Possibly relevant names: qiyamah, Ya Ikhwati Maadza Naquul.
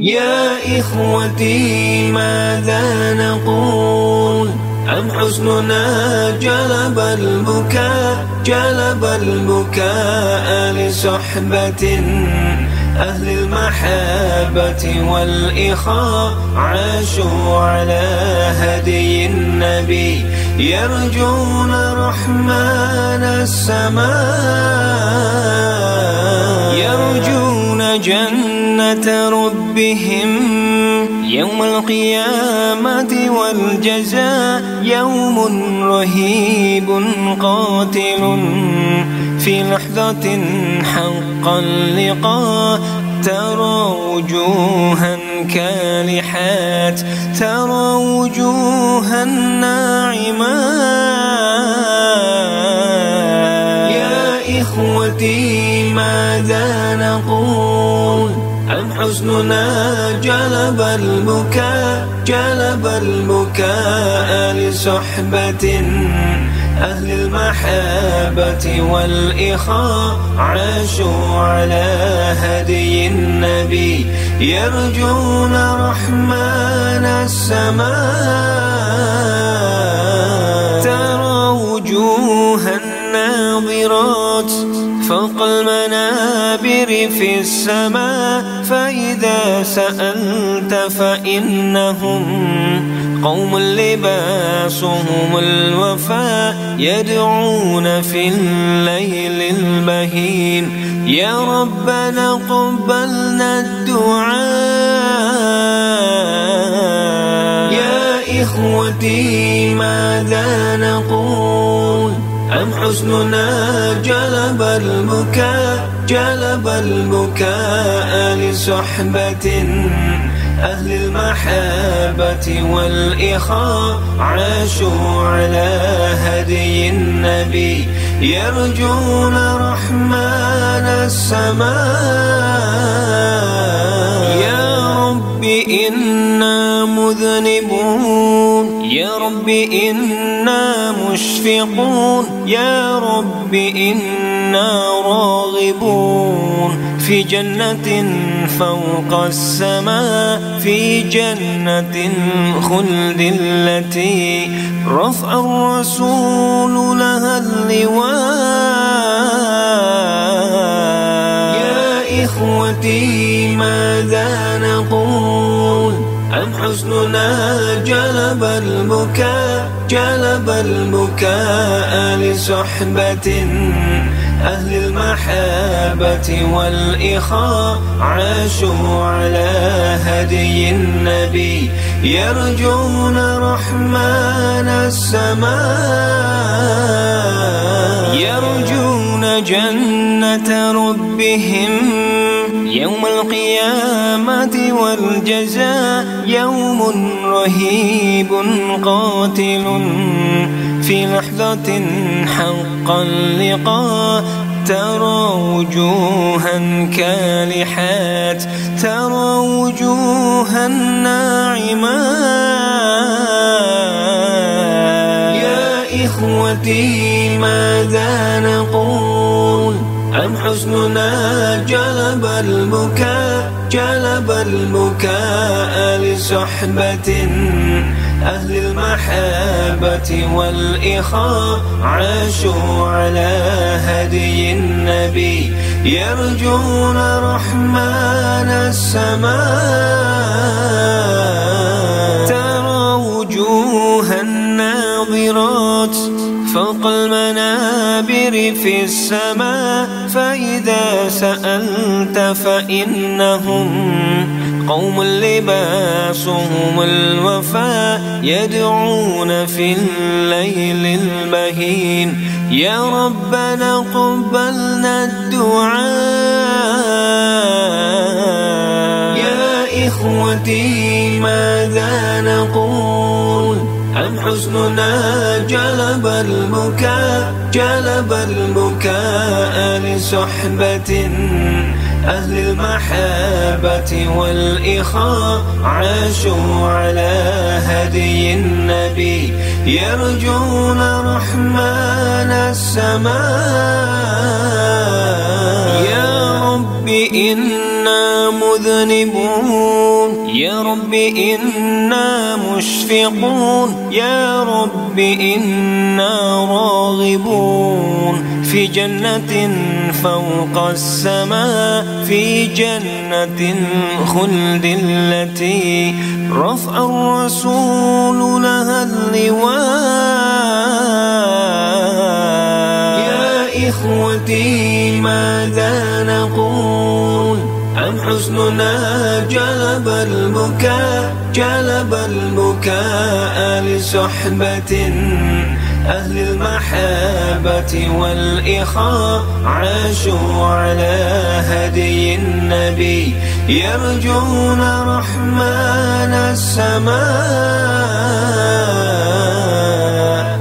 يا إخوتي ماذا نقول؟ أم حزننا جلب البكاء لصحبة أهل المحبة والإخاء عاشوا على هدي النبي يرجون رحمن السماء يرجون جنة ربهم يوم القيامة والجزاء يوم رهيب قاتل في لحظة حق اللقاء ترى وجوها ناعمات. يا إخوتي ماذا نقول؟ أم حزننا جلب البكاء لصحبة أهل المحبة والإخاء عاشوا على هدي النبي يرجون رحمن السماء ترى وجوها ناظرات فوق المنابر في السماء فإذا سألت فإنهم قوم لباسهم الوفاء يدعون في الليل المهين يا ربنا قبلنا الدعاء. يا إخوتي ماذا نقول؟ أم حزننا جلب البكاء لصحبة أهل المحبة والإخاء عاشوا على هدي النبي يرجون رحمن السماء يا رب إنا مذنبون يا رب إنا مشفقون يا رب إنا راغبون في جنة فوق السماء في جنة خلد التي رفع الرسول لها اللواء. يا إخوتي ماذا نقول؟ أم حزننا جلب البكاء لصحبة أهل المحبة والإخاء عاشوا على هدي النبي يرجون رحمن السماء يرجون جنة ربهم يوم القيامة والجزاء يوم رهيب قاتل في لحظة حق اللقاء ترى وجوها كالحات ترى وجوها ناعمات. يا إخوتي ماذا نقول؟ أم حزننا جلب البكاء لصحبة أهل المحبة والإخاء عاشوا على هدي النبي يرجون رحمن السماء ترى وجوها ناظرات فوق المنابر في السماء فإذا سألت فإنهم قوم لباسهم الوفاء يدعون في الليل المهين يا ربنا قبلنا الدعاء. يا إخوتي ماذا نقول؟ أم حزننا جلب البكاء لصحبة أهل المحبة والإخاء عاشوا على هدي النبي يرجون رحمن السماء يا رب رب إنا مذنبون، يا رب إنا مشفقون، يا رب إنا راغبون في جنة فوق السماء، في جنة خلد التي رفع الرسول لها اللواء. يا إخوتي ماذا نقول؟ أم حزننا جلب البكاء لصحبة أهل المحبة والإخاء، عاشوا على هدي النبي يرجون رحمن السماء.